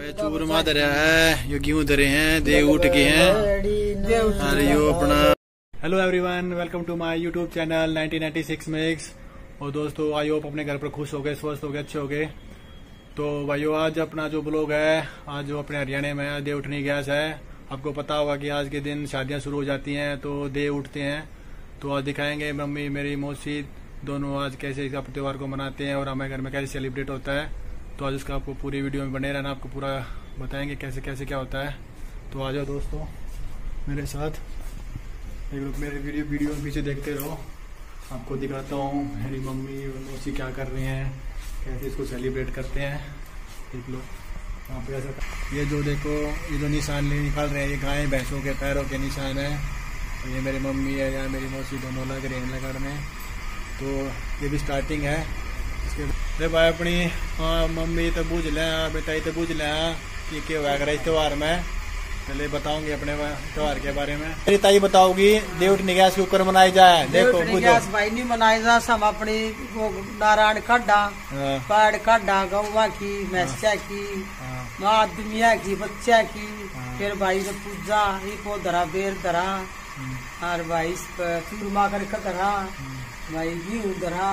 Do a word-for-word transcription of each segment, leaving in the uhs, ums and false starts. भाई चूरमा धरा है, यो गेहूं धरे हैं, दे उठ के हैं। अरे यो अपना hello everyone, welcome to my YouTube channel nineteen ninety six mix. और दोस्तों आई होप अपने घर पर खुश हो गए, स्वस्थ हो गए, अच्छे हो गए। तो भाइयों आज अपना जो ब्लॉग है, आज जो अपने हरियाणा में दे उठनी गैस है, आपको पता होगा कि आज के दिन शादियाँ शुरू हो जाती हैं तो दे उठते हैं। तो आज दिखाएंगे मम्मी मेरी मौसी दोनों आज कैसे इस त्योहार को मनाते हैं और हमारे घर में कैसे सेलिब्रेट होता है। तो आज इसका आपको पूरी वीडियो में बने रहना, आपको पूरा बताएंगे कैसे कैसे क्या होता है। तो आ जाओ दोस्तों मेरे साथ, एक लोग मेरे वीडियो वीडियो पीछे देखते रहो, आपको दिखाता हूँ मेरी मम्मी और मौसी क्या कर रहे हैं, कैसे इसको सेलिब्रेट करते हैं। देख लो यहाँ पे ऐसा, ये जो देखो ये जो निशान निकाल रहे हैं ये गाय भैंसों के पैरों के निशान है। तो ये मेरी मम्मी है या मेरी मौसी दोनों लग रहे हैं लगाड़ में। तो ये भी स्टार्टिंग है, अरे भाई अपनी मम्मी तो बूझ लें, बेटाई तो बूझ लें कि क्या हुआ करा इस त्यौहार में। चले बताऊंगी अपने त्यौहार के बारे में, मेरी ताई बताओगी देव उठनी गैस के ऊपर मनाई जाए। देखो गैस भाई नहीं मनाई जा, सब अपनी नारायण काढ़ा पेड़ काढ़ा गौवा की मैसा की आदमी की बच्चा की, फिर भाई ने पूजा को धरा बेर धरा और भाई चूरमा करके धरा, भाई घी उधरा,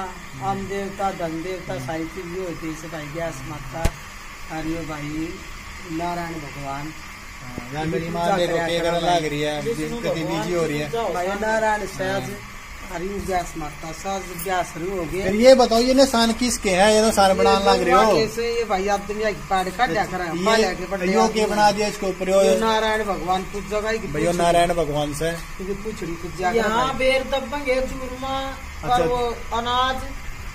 आम देवता धन देवता साहित्य भी होती है भाई गैस माता। अरे भाई नारायण भगवान मेरी माँ लग रही है भाई नारायण सहज हरिओ गैस माता सहज गैस हो गई। ये बताओ ये निशान किसके हैं, ये निशान बनाने लग रहे हो कैसे? ये भाई आप दुनिया की पैड का क्या कर रहे हो, बना दिया इसके ऊपर नारायण भगवान पूछ जाएगा भैया नारायण भगवान से पूछ रही पूछ जाएगा। यहाँ बेर दबंग है चूरमा, अच्छा वो अनाज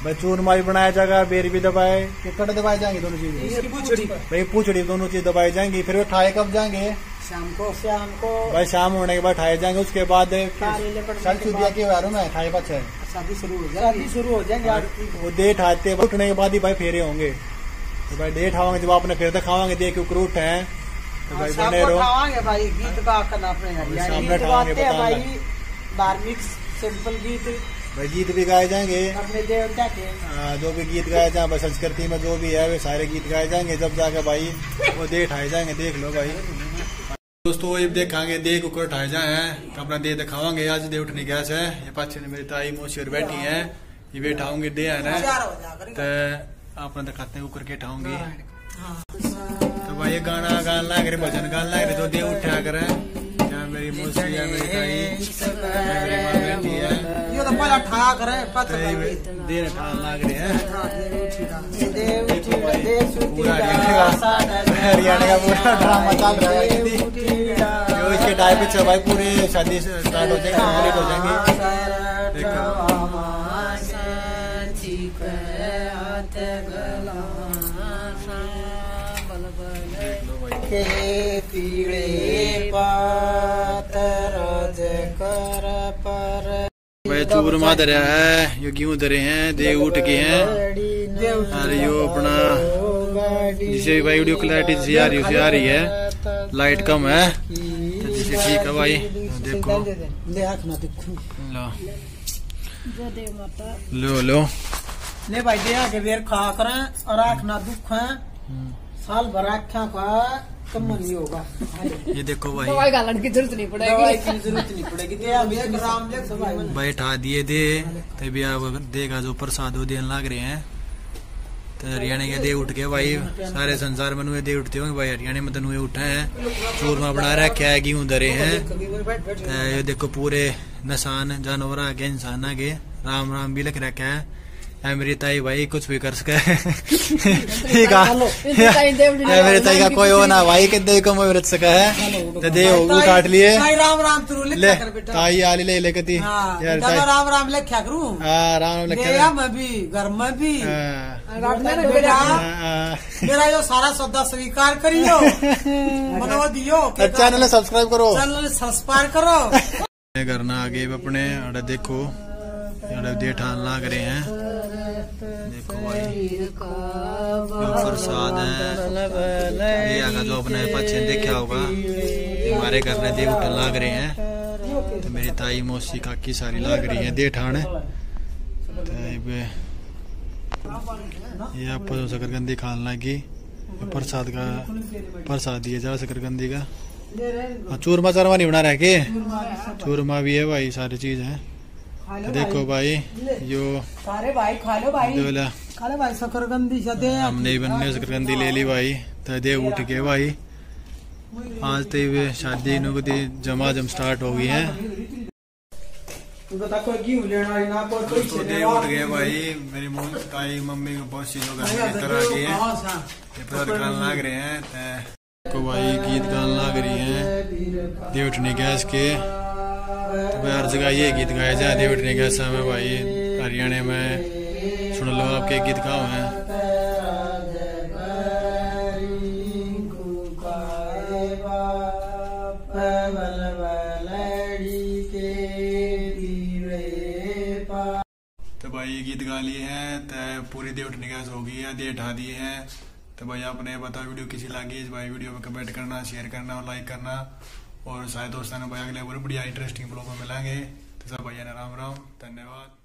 भाई चूरमा भी बनाया जाएगा, बेर भी दबाए कट दबाए जाएंगे दोनों चीजें, पूछड़ी भाई पूछड़ी दोनों चीज दबाई जाएंगी। फिर वो ठाए कब जाएंगे? शाम को, शाम को भाई शाम होने के बाद ठाए जाएंगे। उसके बाद शादी शुरू हो जाएगी, शुरू हो जाएगी वो दे ठाते उठने के बाद ही भाई फेरे होंगे। तो भाई दे ठावागे जब आपने फेर तो खावागे दे के ऊपर उठ है तो भाई बने रहो। भाई गीत का भाई गीत भी गाए जाएंगे अपने देवता के, आ, जो भी गीत गाए जाए संस्कृति में जो भी है वे सारे गीत गाए जाएंगे। जब जाकर भाई वो दे ठाए जाएंगे, देख लो भाई दोस्तों ये देखाएंगे दे कुकर ठाए जाए हैं तो अपना दे दिखावागे। आज दे उठनी गैस है, ये पाछे मेरी ताई मौसी बैठी है, ये वे ठाऊंगे दे है ना, तो अपना दिखाते हैं कुकर के ठाऊंगे। तो भाई ये गाना गान लग रहे, भजन गान लग रहे, तो दे उठा कर मेरी मौसी या मेरी ताई ये तो पहला ठा करे देर ठा लग रहे हैं। हरियाणा का पूरा ड्रामा चल रहा है, इसके टाइप पे भाई पूरे शादी स्टार्ट हो जाएगी, कम्प्लीट हो जाएंगी। भाई चूरमा धरा है, यो गेहूं धरे हैं, दे उठ के हैं। अरे यो अपना जिसे भाई वीडियो क्लैरिटी जी आ रही आ रही है, लाइट कम है तो जिसे ठीक है भाई। देखो लो लो लो ले भाई दे आके बेर खा कर और आँख ना दुख है साल भर आख्या का नहीं होगा। ये देखो भाई दवाई गालन की जरूरत नहीं पड़ेगी, जरूरत नहीं पड़ेगी। दे भाई ठा दिए दे, तभी आप देगा जो प्रसाद वो देने लग रहे हैं। तो हरियाणा के दे उठ के भाई सारे संसार में नुए दे उठते होंगे भाई, हरियाणा में तो नुए उठे हैं, चूरमा बना रखा है, गेहूं धरे हैं। तो ये देखो पूरे निशान जानवर आगे इंसान आगे राम राम भी लग रखा है। मेरी ताई भाई कुछ भी कर सके ठीक है, मेरी ताई का कोई हो ना भाई के दे को मत सका है, दे वो काट लिए राम राम तू ले ताई आली ले लेके ती यार राम राम ले क्या करूं। हां राम राम ले क्या मैं भी घर में भी मेरा यो सारा सौदा स्वीकार करियो, मनो दियो, चैनल सब्सक्राइब करो, चैनल सब्सक्राइब करो। घर ना आगे अपने अरे देखो दे ठान लाग रहे हैं। देखो भाई प्रसाद है, ये आगा जो अपने बच्चे ने देखा होगा हमारे घर में दे उठन लाग रहे हैं। तो मेरी ताई मौसी काकी सारी लाग रही है दे ठान। ये आपस में सकरकंदी खान लागी, प्रसाद का प्रसाद दिया जा शकरकंदी का। और चूरमा चारमा नहीं बना रहा के, चूरमा भी है भाई, सारी चीज है। देखो भाई यो सारे भाई खा लो भाई, खा लो भाई शकरकंदी। हमने बनने शकरकंदी ले ली भाई, तो दे उठ के भाई आज तो ये शादी नुकती जमा जम स्टार्ट हो गई है। तो दे उठ गए भाई, मेरी ताई मम्मी को बहुत चीजों का लग रहे हैं को भाई गीत गाना लग रही है देवटनी गैस के। तो भाई हर जगह ये गीत गाया जाए देवटनी गैस में भाई, हरियाणा में सुन लो आपके गीत गाओ हैं। तो भाई ये गीत गा लिए हैं, तो पूरी देवटनी गैस हो गई है, देव ढा दी है। तो भाई आपने बताओ वीडियो किसी लागी इस भाई वीडियो पर कमेंट करना, शेयर करना और लाइक करना। और शायद दोस्तों ने भाई अगले बढ़िया इंटरेस्टिंग ब्लॉग में मिलेंगे। तो सब भैया ने राम राम, धन्यवाद।